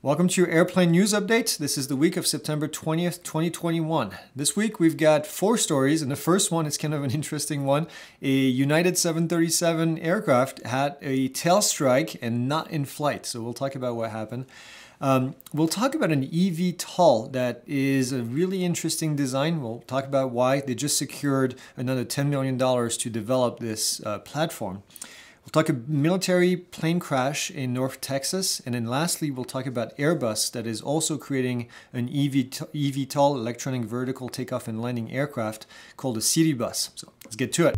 Welcome to your airplane news update. This is the week of September 20th, 2021. This week we've got four stories, and the first one is kind of an interesting one. A United 737 aircraft had a tail strike and not in flight, so we'll talk about what happened. We'll talk about an eVTOL that is a really interesting design. We'll talk about why they just secured another $10 million to develop this platform. We'll talk about military plane crash in North Texas. And then lastly, we'll talk about Airbus that is also creating an eVTOL, electronic vertical takeoff and landing aircraft, called a CityAirbus. So let's get to it.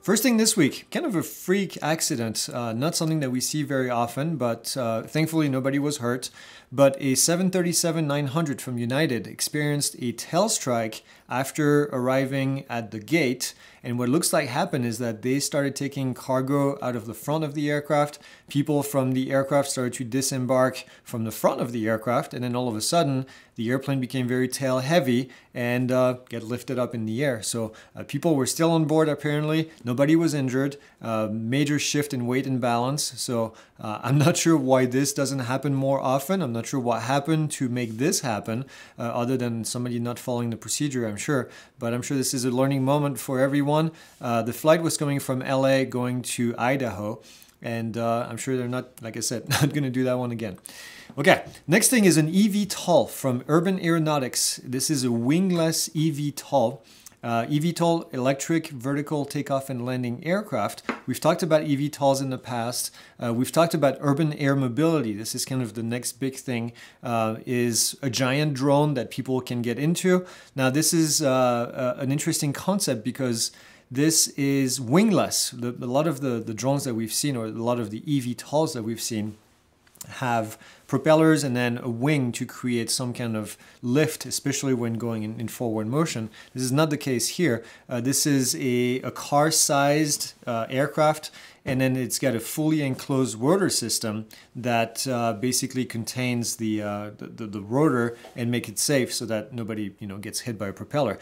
First thing this week, kind of a freak accident, not something that we see very often, but thankfully nobody was hurt. But a 737-900 from United experienced a tail strike after arriving at the gate. And what looks like happened is that they started taking cargo out of the front of the aircraft. People from the aircraft started to disembark from the front of the aircraft. And then all of a sudden, the airplane became very tail heavy and got lifted up in the air. So people were still on board, apparently. Nobody was injured. Major shift in weight and balance. So I'm not sure why this doesn't happen more often. I'm not sure what happened to make this happen, other than somebody not following the procedure, I'm sure. But I'm sure this is a learning moment for everyone. The flight was coming from LA going to Idaho, and I'm sure they're not, like I said, not going to do that one again. Okay, next thing is an eVTOL from Urban Aeronautics. This is a wingless eVTOL. eVTOL, electric vertical takeoff and landing aircraft. We've talked about eVTOLs in the past. We've talked about urban air mobility. This is kind of the next big thing, is a giant drone that people can get into. Now, this is an interesting concept because this is wingless. A lot of the drones that we've seen, or a lot of the eVTOLs that we've seen, have propellers and then a wing to create some kind of lift, especially when going in forward motion. This is not the case here. This is a car-sized aircraft, and then it's got a fully enclosed rotor system that basically contains the rotor and make it safe so that nobody, you know, gets hit by a propeller.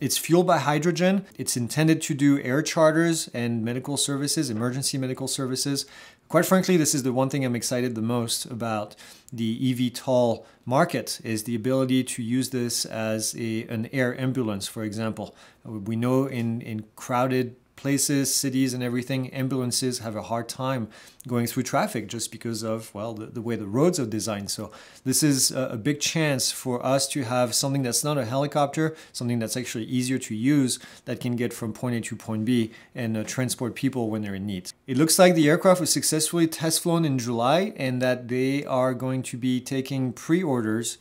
It's fueled by hydrogen. It's intended to do air charters and medical services, emergency medical services. Quite frankly, this is the one thing I'm excited the most about the eVTOL market, is the ability to use this as an air ambulance, for example. We know in crowded places, cities and everything, ambulances have a hard time going through traffic just because of, well, the way the roads are designed. So this is a big chance for us to have something that's not a helicopter, something that's actually easier to use, that can get from point A to point B and transport people when they're in need. It looks like the aircraft was successfully test flown in July, and that they are going to be taking pre-orders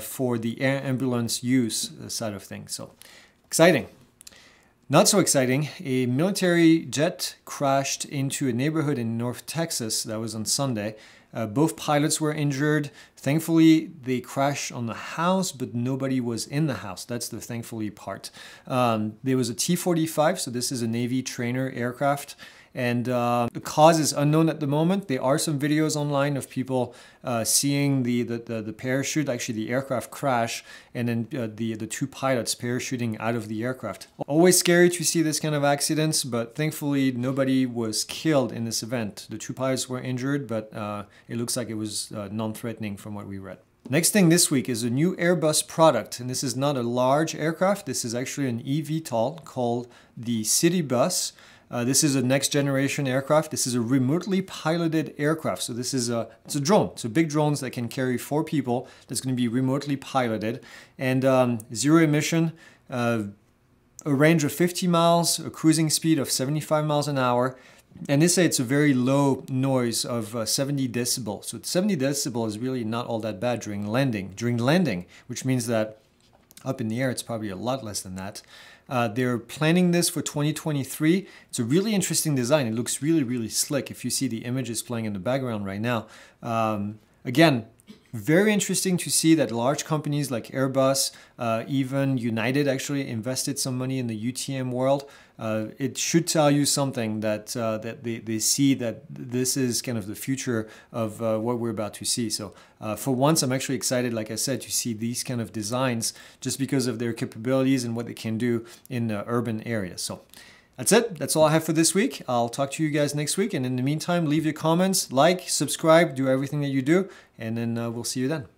for the air ambulance use side of things. So exciting. Not so exciting, a military jet crashed into a neighborhood in North Texas. That was on Sunday. Both pilots were injured. Thankfully, they crashed on the house, but nobody was in the house. That's the thankfully part. There was a T-45, so this is a Navy trainer aircraft. And the cause is unknown at the moment. There are some videos online of people seeing the parachute, actually the aircraft crash, and then the two pilots parachuting out of the aircraft. Always scary to see this kind of accidents, but thankfully nobody was killed in this event. The two pilots were injured, but it looks like it was non-threatening from what we read. Next thing this week is a new Airbus product, and this is not a large aircraft. This is actually an eVTOL called the CityAirbus. This is a next generation aircraft. This is a remotely piloted aircraft. So this is it's a drone. So big drones that can carry four people, that's going to be remotely piloted, and zero emission, a range of 50 miles, a cruising speed of 75 miles an hour. And they say it's a very low noise of 70 decibel. So 70 decibel is really not all that bad during landing. Which means that up in the air, it's probably a lot less than that. They're planning this for 2023. It's a really interesting design. It looks really, really slick if you see the images playing in the background right now. Again, very interesting to see that large companies like Airbus, even United actually invested some money in the UTM world. It should tell you something that that they see that this is kind of the future of what we're about to see. So for once, I'm actually excited, like I said, to see these kind of designs just because of their capabilities and what they can do in urban areas. So That's it. That's all I have for this week. I'll talk to you guys next week. And in the meantime, leave your comments, like, subscribe, do everything that you do. And then we'll see you then.